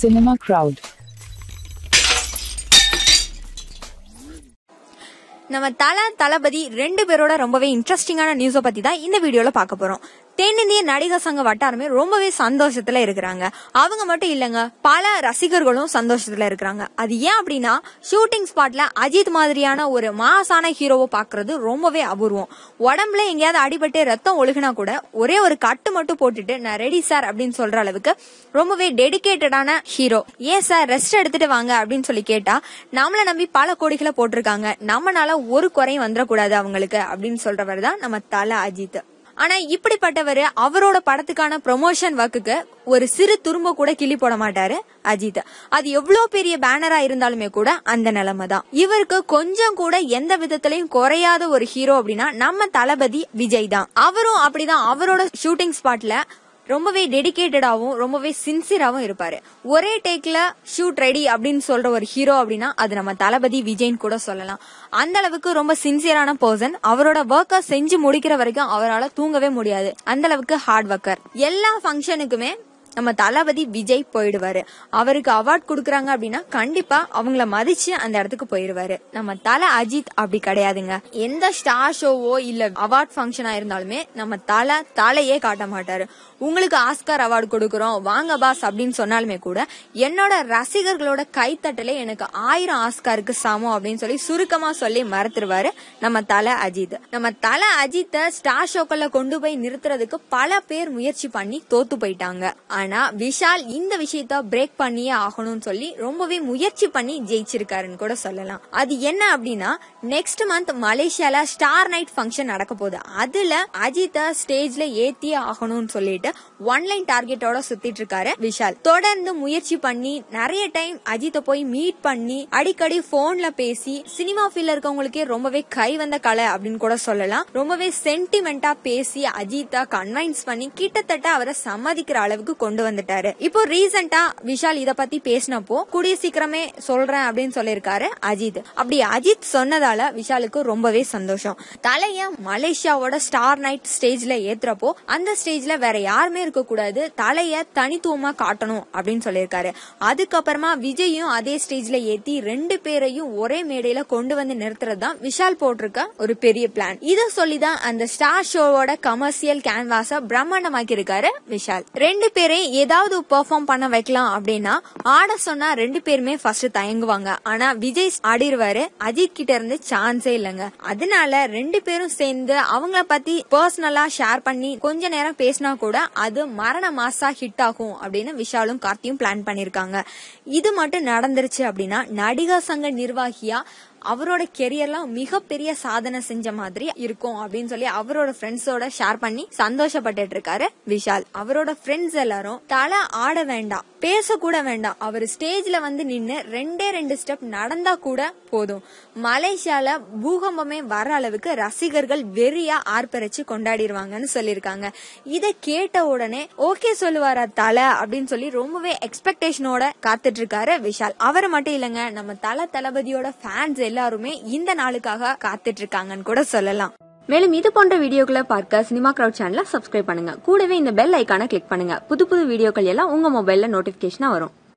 Cinema Crowd. நம்ம தல தளபதி ரெண்டு பேரோட ரொம்பவே இன்ட்ரெஸ்டிங்கான நியூஸ் பத்தி தான் இந்த வீடியோல பாக்க போறோம். தென்னிந்திய நடிகர் சங்க வட்டாரமே ரொம்பவே சந்தோஷத்துல இருக்கிறாங்க. அவங்க மட்டும் இல்லங்க, பல ரசிகர்களும் சந்தோஷத்துல இருக்கிறாங்க. அது ஏன் அப்படின்னா, ஷூட்டிங் ஸ்பாட்ல அஜித் மாதிரியான ஒரு மாசான ஹீரோவை பாக்குறது ரொம்பவே அபூர்வம். உடம்புல எங்கேயாவது அடிபட்டு ரத்தம் ஒழுகினா கூட ஒரே ஒரு கட்டு மட்டும் போட்டுட்டு நான் ரெடி சார் அப்படின்னு சொல்ற அளவுக்கு ரொம்பவே டெடிகேட்டடான ஹீரோ. ஏன் சார் ரெஸ்ட் எடுத்துட்டு வாங்க அப்படின்னு சொல்லி கேட்டா, நம்மள நம்பி பல கோடிகளை போட்டிருக்காங்க, நம்மளால ஒரு குறையும் வந்துடக்கூடாது அவங்களுக்கு அப்படின்னு சொல்றவர் தான் நம்ம தல அஜித். ஆனா இப்படிப்பட்டவர் அவரோட படத்துக்கான ப்ரொமோஷன் ஒர்க்குக்கு ஒரு சிறு துரும்ப கூட கிள்ளி போட மாட்டாரு அஜித். அது எவ்வளவு பெரிய பேனரா இருந்தாலுமே கூட அந்த நிலைமை தான். இவருக்கு கொஞ்சம் கூட எந்த விதத்திலையும் குறையாத ஒரு ஹீரோ அப்படின்னா நம்ம தளபதி விஜய் தான். அவரும் அப்படிதான், அவரோட ஷூட்டிங் ஸ்பாட்ல ரொம்பவே டெடிகேட்டடாவும் ரொம்பவே சின்சியராவும் இருப்பாரு. ஒரே டேக்ல ஷூட் ரெடி அப்படின்னு சொல்ற ஒரு ஹீரோ அப்படின்னா அது நம்ம தளபதி விஜய்ன்னு கூட சொல்லலாம். அந்த அளவுக்கு ரொம்ப சின்சியரான பர்சன். அவரோட ஒர்க்கை செஞ்சு முடிக்கிற வரைக்கும் அவரால் தூங்கவே முடியாது, அந்த அளவுக்கு ஹார்ட் ஒர்க்கர். எல்லா ஃபங்க்ஷனுக்குமே நம்ம தளபதி விஜய் போயிடுவாரு. அவருக்கு அவார்ட் கொடுக்கறாங்க அப்படின்னா கண்டிப்பா அவங்கள மதிச்சு அந்த இடத்துக்கு போயிடுவாரு. நம்ம தல அஜித் அப்படி கிடையாதுங்க. எந்த ஸ்டார் ஷோவோ இல்ல அவார்ட் ஃபங்க்ஷனா இருந்தாலுமே நம்ம தலையே காட்ட மாட்டாரு. உங்களுக்கு ஆஸ்கார் அவார்டு கொடுக்கறோம் வாங்க பாஸ் அப்படின்னு சொன்னாலுமே கூட, என்னோட ரசிகர்களோட கைத்தட்டலே எனக்கு 1000 ஆஸ்காருக்கு சமம் அப்படின்னு சொல்லி சுருக்கமா சொல்லி மறத்துருவாரு நம்ம தல அஜித். நம்ம தல அஜித்தை ஸ்டார் ஷோக்கள்ல கொண்டு போய் நிறுத்துறதுக்கு பல பேர் முயற்சி பண்ணி தோத்து போயிட்டாங்க. ஆனா விஷால் இந்த விஷயத்த பிரேக் பண்ணியே ஆகணும்னு சொல்லி ரொம்பவே முயற்சி பண்ணி ஜெயிச்சிருக்காருன்னு கூட சொல்லலாம். அது என்ன அப்படின்னா, நெக்ஸ்ட் மந்த் மலேசியால ஸ்டார் நைட் ஃபங்க்ஷன் நடக்க போகுது. அதுல அஜித்த ஸ்டேஜ்ல ஏத்தியே ஆகணும்னு சொல்லிட்டு ஒன்லைன் டார்கெட்டோட சுத்திட்டு இருக்காரு விஷால். தொடர்ந்து முயற்சி பண்ணி நிறைய டைம் அஜித்தை போய் மீட் பண்ணி அடிக்கடி போன்ல பேசி சினிமா ஃபீல்ட்ல இருக்கவங்களுக்கே ரொம்பவே கை வந்த கலை அப்படின்னு கூட சொல்லலாம். ரொம்பவே சென்டிமெண்டா பேசி அஜித்தை கன்வின்ஸ் பண்ணி கிட்டத்தட்ட அவரை சம்மதிக்கிற அளவுக்கு கொண்டு வந்துட்டாரு. இப்போ ரீசெண்டா விஷால் இத பத்தி பேசினப்போ கூடிய சீக்கிரமே சொல்றேன் அப்படின்னு சொல்லிருக்காரு அஜித். அப்படி அஜித் சொன்னதால விஷாலுக்கு ரொம்பவே சந்தோஷம். தலைய மலேசியாவோட ஸ்டார் நைட் ஸ்டேஜ்ல ஏத்துறப்போ அந்த ஸ்டேஜ்ல வேற யாருமே இருக்க கூடாது, தலைய தனித்துவமா காட்டணும் அப்படின்னு சொல்லியிருக்காரு. அதுக்கப்புறமா விஜயும் அதே ஸ்டேஜ்ல ஏத்தி ரெண்டு பேரையும் ஒரே மேடையில கொண்டு வந்து நிறுத்துறது தான் விஷால் போட்டிருக்க ஒரு பெரிய பிளான். இத சொல்லிதான் அந்த ஸ்டார் ஷோவோட கமர்ஷியல் கேன்வாஸ பிரம்மாண்டமாக்கி இருக்காரு விஷால். ரெண்டு பேர் ஏதாவது பெர்ஃபார்ம் பண்ண வைக்கலாம் அப்படின்னா ஆட சொன்னா ரெண்டு பேருமே ஃபர்ஸ்ட் தயங்குவாங்க. ஆனா விஜய் ஆடிடுவாரு, அஜித் கிட்ட இருந்து சான்ஸே இல்லங்க. அதனால ரெண்டு பேரும் சேர்ந்து அவங்கள பத்தி பர்சனலா ஷேர் பண்ணி கொஞ்ச நேரம் பேசினா கூட அது மரண மாசா ஹிட் ஆகும் அப்படின்னு விஷாலும் கார்த்தியும் பிளான் பண்ணிருக்காங்க. இது மட்டும் நடந்துருச்சு அப்படின்னா நடிகர் சங்க நிர்வாகியா அவரோட கெரியர்லாம் மிகப்பெரிய சாதனை செஞ்ச மாதிரி இருக்கும் அப்படின்னு சொல்லி அவரோட ஃப்ரெண்ட்ஸோட ஷேர் பண்ணி சந்தோஷப்பட்டு இருக்காரு விஷால். அவரோட ஃப்ரெண்ட்ஸ் எல்லாரும் தல ஆட வேண்டாம், பேச கூட வேண்டாம், அவர் ஸ்டேஜ்ல வந்து நின்னு 2 ஸ்டெப் நடந்தா கூட போதும், மலேசியால பூகம்பமே வர அளவுக்கு ரசிகர்கள் வெறியா ஆர்ப்பரிச்சு கொண்டாடிடுவாங்கன்னு சொல்லியிருக்காங்க. இதை கேட்ட உடனே ஓகே சொல்லுவாரா தல அப்படின்னு சொல்லி ரொம்பவே எக்ஸ்பெக்டேஷனோட காத்துட்டு இருக்காரு விஷால். அவர் மட்டும் இல்லங்க, நம்ம தளபதியோட ஃபேன்ஸ் எல்லாருமே இந்த நாளுக்காக காத்துட்டு இருக்காங்கன்னு கூட சொல்லலாம். மேலும் இது போன்ற வீடியோக்களை பார்க்க சினிமா கிரவுட் சேனலை சப்ஸ்கிரைப் பண்ணுங்க. கூடவே இந்த பெல் ஐக்கான கிளிக் பண்ணுங்க. புது வீடியோக்கள் எல்லாம் உங்க மொபைல்ல நோட்டிபிகேஷனா வரும்.